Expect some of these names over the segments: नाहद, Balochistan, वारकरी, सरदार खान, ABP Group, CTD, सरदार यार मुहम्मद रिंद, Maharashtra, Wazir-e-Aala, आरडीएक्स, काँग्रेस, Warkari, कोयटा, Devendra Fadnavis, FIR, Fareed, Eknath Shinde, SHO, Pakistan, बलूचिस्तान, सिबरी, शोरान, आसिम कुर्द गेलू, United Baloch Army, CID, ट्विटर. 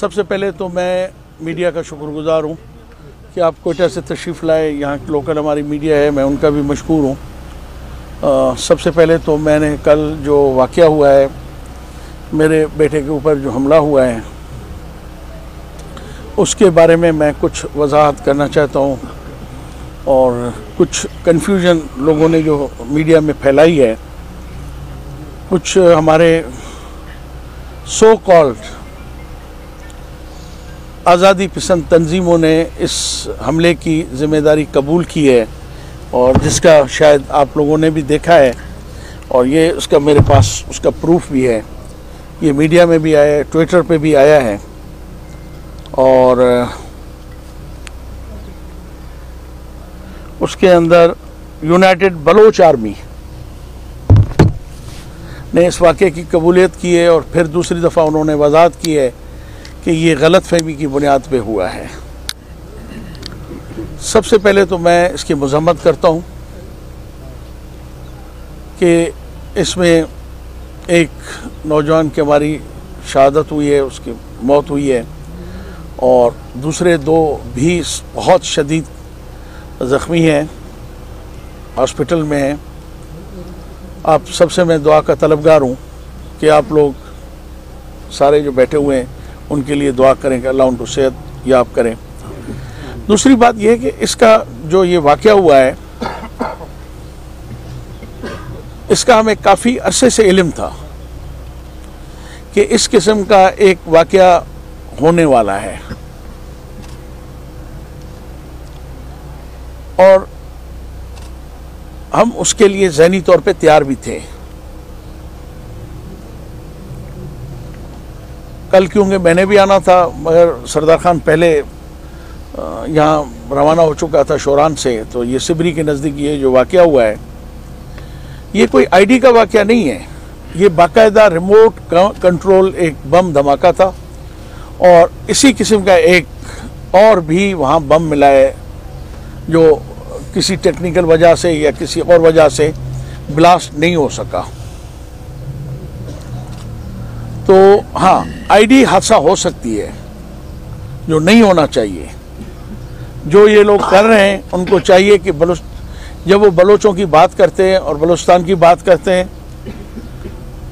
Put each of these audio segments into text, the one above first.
सबसे पहले तो मैं मीडिया का शुक्रगुज़ार हूँ कि आप कोयटा से तशरीफ़ लाए। यहाँ लोकल हमारी मीडिया है, मैं उनका भी मशकूर हूँ। सबसे पहले तो मैंने कल जो वाक़या हुआ है, मेरे बेटे के ऊपर जो हमला हुआ है, उसके बारे में मैं कुछ वजाहत करना चाहता हूँ। और कुछ कन्फ्यूजन लोगों ने जो मीडिया में फैलाई है, कुछ हमारे सो कॉल्ड आज़ादी पसंद तंजीमों ने इस हमले की ज़िम्मेदारी कबूल की है, और जिसका शायद आप लोगों ने भी देखा है, और ये उसका मेरे पास उसका प्रूफ भी है। ये मीडिया में भी आया है, ट्विटर पे भी आया है। और उसके अंदर यूनाइटेड बलोच आर्मी ने इस वाक़े की कबूलियत की है, और फिर दूसरी दफ़ा उन्होंने वजाहत की है कि ये गलत फहमी की बुनियाद पे हुआ है। सबसे पहले तो मैं इसकी मज़म्मत करता हूँ कि इसमें एक नौजवान की हमारी शहादत हुई है, उसकी मौत हुई है, और दूसरे दो भी बहुत शदीद ज़ख्मी हैं, हॉस्पिटल में हैं। आप सबसे मैं दुआ का तलबगार हूँ कि आप लोग सारे जो बैठे हुए हैं उनके लिए दुआ करें कि अल्लाह उनको सेहत याब करें। दूसरी बात यह है कि इसका जो ये वाक़या हुआ है, इसका हमें काफ़ी अरसे से इल्म था कि इस किस्म का एक वाक़या होने वाला है। और हम उसके लिए ज़हनी तौर पे तैयार भी थे। कल क्योंकि मैंने भी आना था, मगर सरदार खान पहले यहाँ रवाना हो चुका था शोरान से। तो ये सिबरी के नज़दीक ये जो वाक़या हुआ है, ये कोई आईडी का वाक़या नहीं है। ये बाकायदा रिमोट कंट्रोल एक बम धमाका था, और इसी किस्म का एक और भी वहाँ बम मिला है जो किसी टेक्निकल वजह से या किसी और वजह से ब्लास्ट नहीं हो सका। तो हाँ, आईडी हादसा हो सकती है, जो नहीं होना चाहिए। जो ये लोग कर रहे हैं, उनको चाहिए कि जब वो बलोचों की बात करते हैं और बलोचिस्तान की बात करते हैं,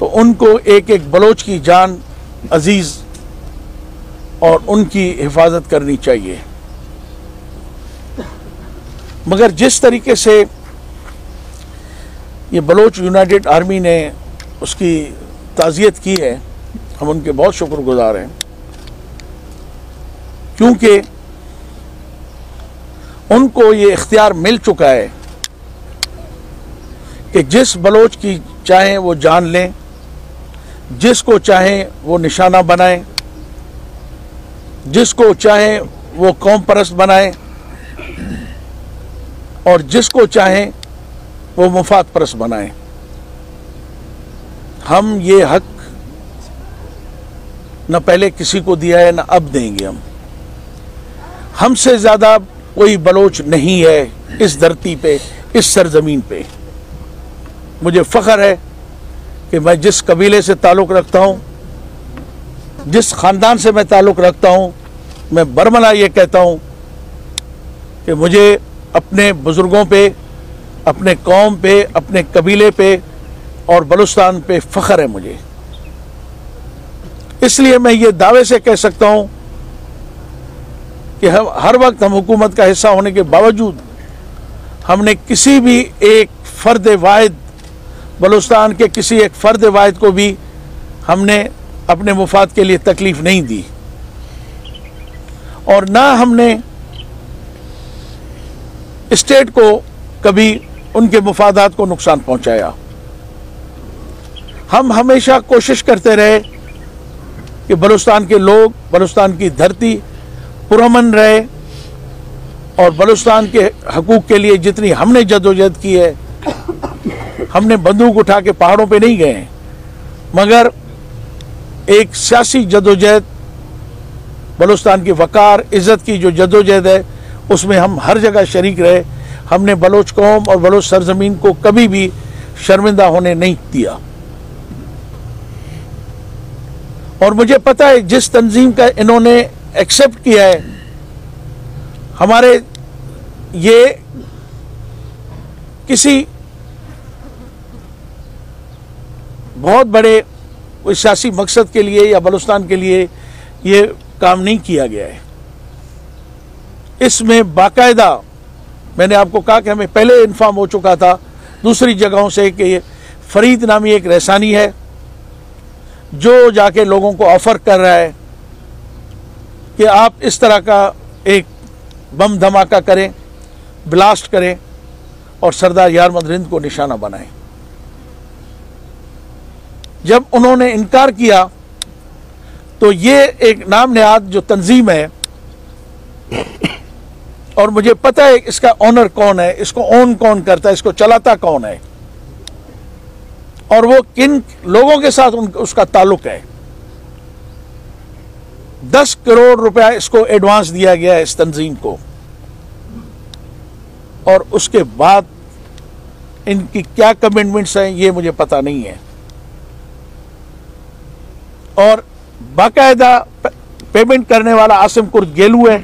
तो उनको एक एक बलोच की जान अजीज़ और उनकी हिफाजत करनी चाहिए। मगर जिस तरीके से ये बलोच यूनाइटेड आर्मी ने उसकी ताज़ियत की है, हम उनके बहुत शुक्रगुज़ार हैं, क्योंकि उनको ये इख्तियार मिल चुका है कि जिस बलोच की चाहें वो जान लें, जिसको चाहें वो निशाना बनाएं, जिसको चाहें वो कौम परस्त बनाएं, और जिसको चाहें वो मुफाद परस्त बनाएं। हम ये हक न पहले किसी को दिया है, न अब देंगे। हमसे ज़्यादा कोई बलोच नहीं है इस धरती पे, इस सरज़मीन पे। मुझे फ़ख्र है कि मैं जिस कबीले से ताल्लुक़ रखता हूँ, जिस ख़ानदान से मैं ताल्लुक़ रखता हूँ, मैं बरमला ये कहता हूँ कि मुझे अपने बुज़ुर्गों पे, अपने कौम पे, अपने कबीले पे और बलुस्तान पे फ़ख्र है मुझे। इसलिए मैं ये दावे से कह सकता हूँ कि हम हर वक्त हम हुकूमत का हिस्सा होने के बावजूद हमने किसी भी एक फ़र्द वाहिद, बलुस्तान के किसी एक फ़र्द वाहिद को भी हमने अपने मुफाद के लिए तकलीफ़ नहीं दी, और ना हमने स्टेट को कभी उनके मुफादात को नुकसान पहुंचाया। हम हमेशा कोशिश करते रहे कि बलुस्तान के लोग, बलुस्तान की धरती पुरमन रहे, और बलुस्तान के हकूक़ के लिए जितनी हमने जदोजहद की है, हमने बंदूक उठा के पहाड़ों पे नहीं गए, मगर एक सियासी जदोजहद, बलुस्तान की वक़ार इज़्ज़त की जो जदोजहद है, उसमें हम हर जगह शरीक रहे। हमने बलोच कौम और बलोच सरजमीन को कभी भी शर्मिंदा होने नहीं दिया। और मुझे पता है जिस तंजीम का इन्होंने एक्सेप्ट किया है, हमारे ये किसी बहुत बड़े कोई सियासी मकसद के लिए या बलूचिस्तान के लिए ये काम नहीं किया गया है। इसमें बाकायदा मैंने आपको कहा कि हमें पहले इन्फॉर्म हो चुका था दूसरी जगहों से कि ये फरीद नामी एक रहसानी है जो जाके लोगों को ऑफ़र कर रहा है कि आप इस तरह का एक बम धमाका करें, ब्लास्ट करें और सरदार यार मुहम्मद रिंद को निशाना बनाएं। जब उन्होंने इनकार किया तो ये एक नाम नहाद जो तंजीम है और मुझे पता है इसका ऑनर कौन है, इसको ओन कौन करता है, इसको चलाता कौन है और वो किन लोगों के साथ उसका ताल्लुक है। 10 करोड़ रुपया इसको एडवांस दिया गया है इस तंजीम को और उसके बाद इनकी क्या कमिटमेंट्स हैं ये मुझे पता नहीं है। और बाकायदा पेमेंट करने वाला आसिम कुर्द गेलू है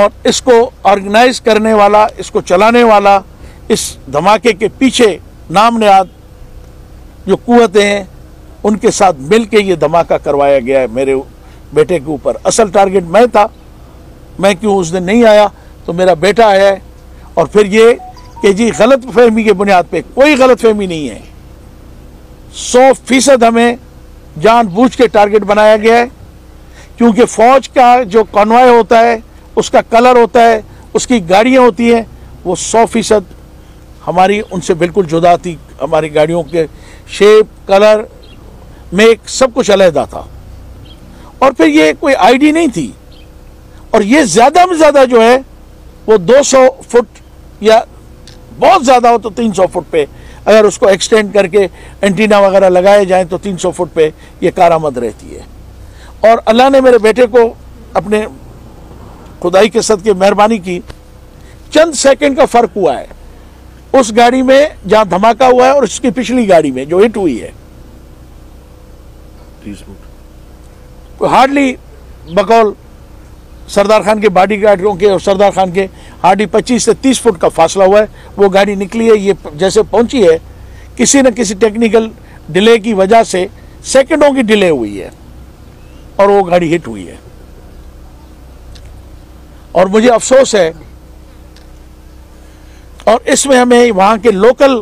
और इसको ऑर्गेनाइज करने वाला, इसको चलाने वाला, इस धमाके के पीछे नाम नहाद जो कुव्वतें हैं उनके साथ मिलके ये धमाका करवाया गया है मेरे बेटे के ऊपर। असल टारगेट मैं था, मैं क्यों उस दिन नहीं आया तो मेरा बेटा आया है। और फिर ये कि जी गलत फहमी के बुनियाद पे, कोई गलत फहमी नहीं है, 100% हमें जानबूझ के टारगेट बनाया गया है क्योंकि फौज का जो कॉन्वॉय होता है, उसका कलर होता है, उसकी गाड़ियाँ होती हैं, वो 100% हमारी उनसे बिल्कुल जुदा थी। हमारी गाड़ियों के शेप, कलर, मेक सब कुछ अलहदा था और फिर ये कोई आईडी नहीं थी। और ये ज़्यादा में ज़्यादा जो है वो 200 फुट या बहुत ज़्यादा हो तो 300 फुट पे अगर उसको एक्सटेंड करके एंटीना वगैरह लगाए जाएं तो 300 फुट पे ये कारामद रहती है। और अल्लाह ने मेरे बेटे को अपने खुदाई के सद की मेहरबानी की, चंद सेकंड का फ़र्क हुआ है उस गाड़ी में जहाँ धमाका हुआ है और उसकी पिछली गाड़ी में जो हिट हुई है। हार्डली बकौल सरदार खान के बॉडी गार्डों के और सरदार खान के हार्डली 25 से 30 फुट का फासला हुआ है। वो गाड़ी निकली है, ये जैसे पहुंची है किसी न किसी टेक्निकल डिले की वजह से सेकंडों की डिले हुई है और वो गाड़ी हिट हुई है। और मुझे अफसोस है और इसमें हमें वहाँ के लोकल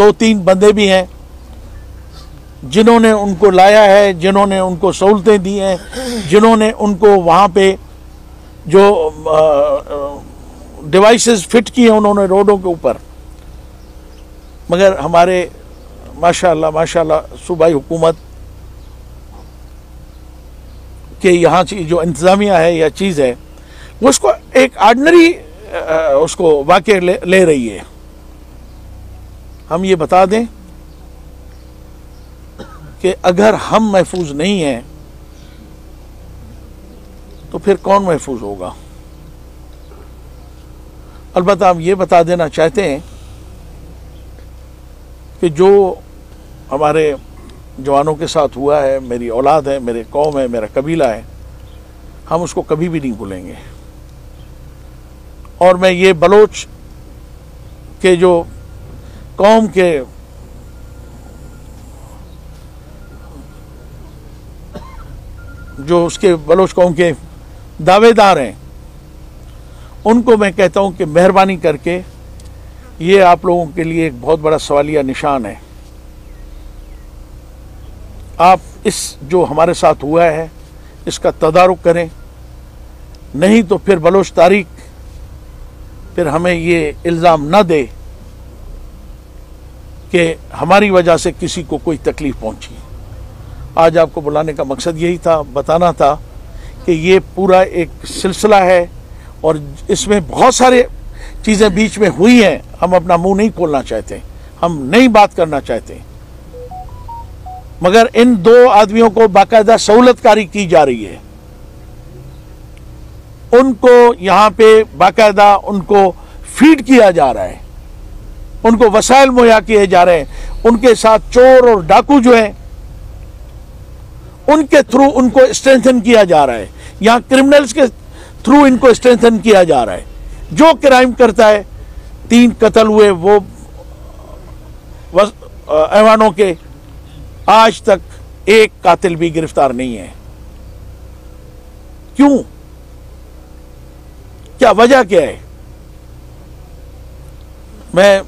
2-3 बंदे भी हैं जिन्होंने उनको लाया है, जिन्होंने उनको सहूलतें दी हैं, जिन्होंने उनको वहाँ पे जो डिवाइसेस फिट किए हैं उन्होंने रोडों के ऊपर। मगर हमारे माशाल्लाह सूबाई हुकूमत के यहाँ की जो इंतज़ामिया है या चीज़ है वो उसको एक आर्डनरी उसको वाकई ले रही है। हम ये बता दें कि अगर हम महफूज नहीं हैं तो फिर कौन महफूज होगा। अलबत्ता हम ये बता देना चाहते हैं कि जो हमारे जवानों के साथ हुआ है, मेरी औलाद है, मेरे कौम है, मेरा कबीला है, हम उसको कभी भी नहीं भूलेंगे। और मैं ये बलोच के जो कौम के जो उसके बलोच कौम के दावेदार हैं उनको मैं कहता हूं कि मेहरबानी करके ये आप लोगों के लिए एक बहुत बड़ा सवालिया निशान है। आप इस जो हमारे साथ हुआ है इसका तदारुक करें, नहीं तो फिर बलोच तारीख फिर हमें ये इल्ज़ाम ना दे कि हमारी वजह से किसी को कोई तकलीफ़ पहुंची। आज आपको बुलाने का मकसद यही था, बताना था कि ये पूरा एक सिलसिला है और इसमें बहुत सारे चीज़ें बीच में हुई हैं। हम अपना मुंह नहीं खोलना चाहते, हम नहीं बात करना चाहते, मगर इन 2 आदमियों को बाकायदा सहूलतकारी की जा रही है। उनको यहाँ पे बाकायदा उनको फीड किया जा रहा है, उनको वसाइल मुहैया किए जा रहे हैं। उनके साथ चोर और डाकू जो हैं उनके थ्रू उनको स्ट्रेंथन किया जा रहा है, यहाँ क्रिमिनल्स के थ्रू इनको स्ट्रेंथन किया जा रहा है। जो क्राइम करता है, 3 कत्ल हुए वो ऐवानों के, आज तक एक कातिल भी गिरफ्तार नहीं है। क्यों? क्या वजह क्या है? मैं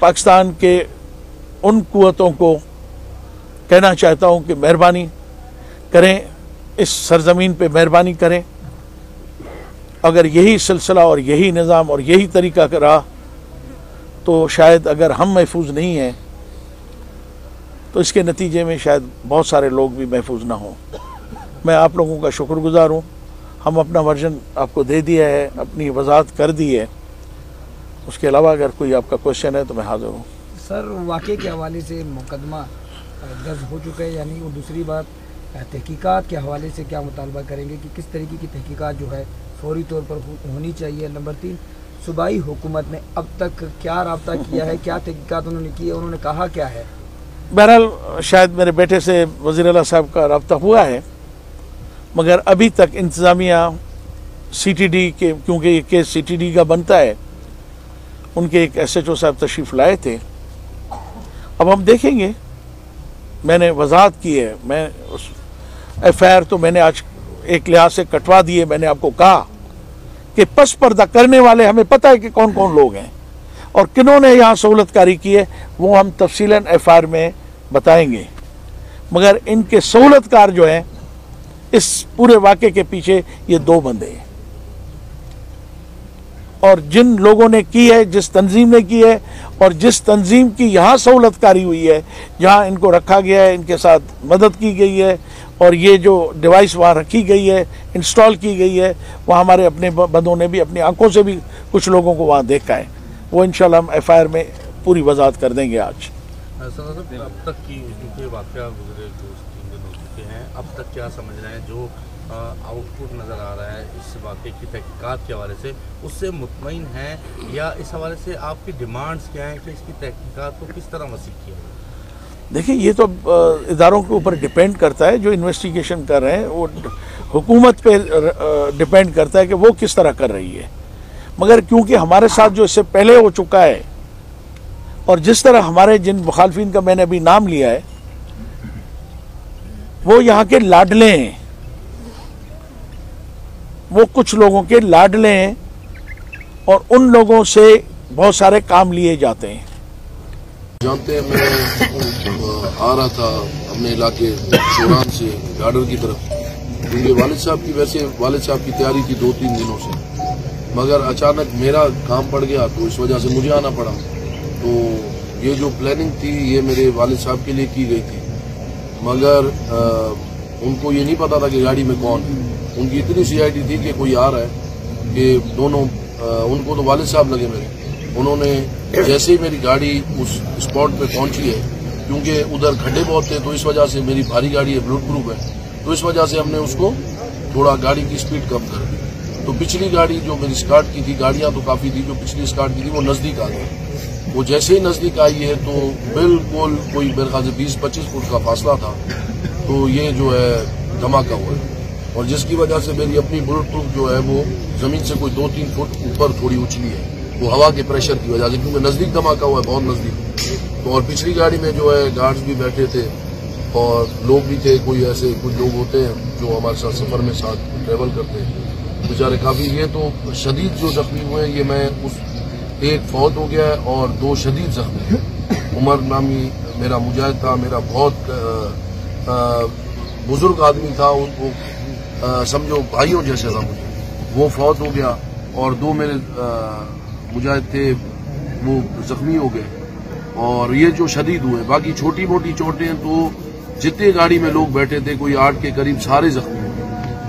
पाकिस्तान के उन कुव्वतों को कहना चाहता हूं कि मेहरबानी करें, इस सरजमीन पे मेहरबानी करें। अगर यही सिलसिला और यही निज़ाम और यही तरीका रहा तो शायद अगर हम महफूज नहीं हैं तो इसके नतीजे में शायद बहुत सारे लोग भी महफूज ना हों। मैं आप लोगों का शुक्रगुज़ार हूँ। हम अपना वर्जन आपको दे दिया है, अपनी वजाहत कर दी है। उसके अलावा अगर कोई आपका क्वेश्चन है तो मैं हाजिर हूँ। सर, वाक़े के हवाले से मुकदमा दर्ज हो चुका है, यानी वो दूसरी बात तहकीकात के हवाले से क्या मुतालबा करेंगे कि किस तरीके की तहकीकात जो है फौरी तौर पर होनी चाहिए? नंबर 3, सूबाई हुकूमत ने अब तक क्या राब्ता किया है, क्या तहकीकात उन्होंने की है, उन्होंने कहा क्या है? बहरहाल, शायद मेरे बेटे से वज़ीर-ए-आला साहब का राब्ता हुआ है, मगर अभी तक इंतज़ामिया CTD के, क्योंकि ये केस CTD का बनता है, उनके एक SHO साहब तशरीफ़ लाए थे। अब हम देखेंगे, मैंने वजाहत की है। मैं उस FIR तो मैंने आज एक लिहाज से कटवा दिए। मैंने आपको कहा कि पस पर्दा करने वाले, हमें पता है कि कौन कौन लोग हैं और किन्होंने यहाँ सहूलतकारी की है, वो हम तफसीलन FIR में बताएंगे। मगर इनके सहूलतकार जो हैं, इस पूरे वाक़े के पीछे ये 2 बंदे हैं, और जिन लोगों ने की है, जिस तंजीम ने की है और जिस तंजीम की यहाँ सहूलतकारी हुई है, जहाँ इनको रखा गया है, इनके साथ मदद की गई है, और ये जो डिवाइस वहाँ रखी गई है, इंस्टॉल की गई है, वहाँ हमारे अपने बंदों ने भी अपनी आंखों से भी कुछ लोगों को वहाँ देखा है। वो इंशाल्लाह हम FIR में पूरी वजाहत कर देंगे। आज अब तक की जो वाक़या गुजरे 2-3 दिन हो चुके हैं, अब तक क्या समझ रहे हैं जो आउटपुट नज़र आ रहा है इस वाक़े की तहकीकात के हवाले से, उससे मुतमईन हैं, या इस हवाले से आपकी डिमांड्स क्या हैं कि इसकी तहकीकात को किस तरह वसीह किया जाए? देखिए, ये तो इदारों के ऊपर डिपेंड करता है। जो इन्वेस्टिगेशन कर रहे हैं वो हुकूमत पे डिपेंड करता है कि वो किस तरह कर रही है। मगर क्योंकि हमारे साथ जो इससे पहले हो चुका है, और जिस तरह हमारे जिन मुखालफिन का मैंने अभी नाम लिया है, वो यहाँ के लाडले हैं, वो कुछ लोगों के लाडले हैं, और उन लोगों से बहुत सारे काम लिए जाते हैं। जानते हैं, मैं आ रहा था अपने इलाके शोरान से गार्डर की तरफ, क्योंकि वालिद साहब की, वैसे वालिद साहब की तैयारी थी 2-3 दिनों से, मगर अचानक मेरा काम पड़ गया तो इस वजह से मुझे आना पड़ा। तो ये जो प्लानिंग थी ये मेरे वालिद साहब के लिए की गई थी, मगर उनको ये नहीं पता था कि गाड़ी में कौन है। उनकी इतनी CID थी कि कोई आ रहा है कि दोनों उनको तो वालिद साहब लगे मेरे। उन्होंने जैसे ही मेरी गाड़ी उस स्पॉट पे पहुंची है, क्योंकि उधर खड्डे बहुत थे, तो इस वजह से मेरी भारी गाड़ी है, बुलेट प्रूफ है, तो इस वजह से हमने उसको थोड़ा गाड़ी की स्पीड कम कर दी। तो पिछली गाड़ी जो मेरी स्कार्ट की थी, गाड़ियाँ तो काफ़ी थी, जो पिछली स्कार्ट की थी वो नज़दीक आ गई। वो जैसे ही नज़दीक आई है तो बिल्कुल कोई मेरे ख्याल से 20-25 फुट का फासला था, तो ये जो है धमाका हुआ है, और जिसकी वजह से मेरी अपनी बुलेट प्रूफ जो है वो जमीन से कोई 2-3 फुट ऊपर थोड़ी उछली है, वो हवा के प्रेशर की वजह से, क्योंकि नज़दीक धमाका हुआ है, बहुत नज़दीक। तो और पिछली गाड़ी में जो है गार्ड्स भी बैठे थे और लोग भी थे, कोई ऐसे कुछ लोग होते हैं जो हमारे साथ सफ़र में साथ ट्रेवल करते हैं, बेचारे काफ़ी। ये तो शदीद जो जख्मी हुए हैं, ये मैं उस एक फौत हो गया है और 2 शदीद जख्मी। उमर नामी मेरा मुजाहिद था, मेरा बहुत बुजुर्ग आदमी था, उनको समझो भाइयों जैसे था मुझे, वो फौत हो गया, और 2 मेरे मुजाहिद थे वो जख्मी हो गए, और ये जो शदीद हुए। बाकी छोटी मोटी चोटें तो जितने गाड़ी में लोग बैठे थे कोई 8 के करीब सारे जख्मी हुए,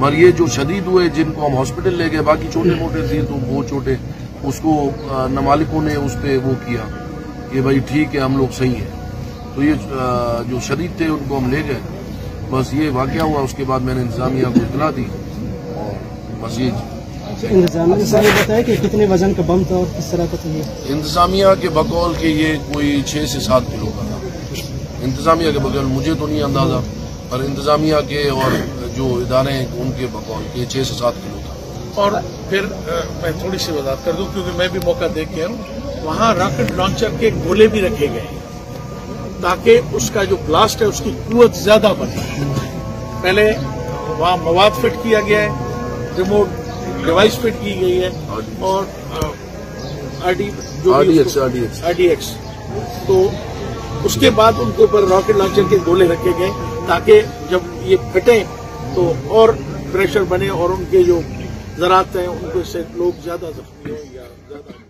मगर ये जो शदीद हुए जिनको हम हॉस्पिटल ले गए, बाकी छोटे मोटे थे तो वो छोटे, उसको नमालिकों ने उस पर वो किया कि भाई ठीक है हम लोग सही हैं, तो ये जो शदीद थे उनको हम ले गए। बस ये वाक़या हुआ, उसके बाद मैंने इंतजामिया को इतला दी, और बस ये इंतजामिया बताया कि कितने वजन का बम था और किस तरह का था। इंतजामिया के बकौल के ये कोई 6 से 7 किलो का था, इंतजामिया के बकौल, मुझे तो नहीं अंदाजा। और इंतजामिया के और जो इदारे उनके बकौल के 6 से 7 किलो था। और फिर मैं थोड़ी सी वजाहत कर दूं क्योंकि मैं भी मौका देख के हूँ, वहाँ रॉकेट लॉन्चर के गोले भी रखे गए हैं ताकि उसका जो ब्लास्ट है उसकी कुवत ज्यादा बने। पहले वहाँ मवाद फिट किया गया है, रिमोट डिवाइस फिट की गई है और आरडीएक्स तो उसके बाद उनके ऊपर रॉकेट लॉन्चर के गोले रखे गए ताकि जब ये फटे तो और प्रेशर बने और उनके जो जरात हैं उनको से लोग ज्यादा जख्मी हों या ज्यादा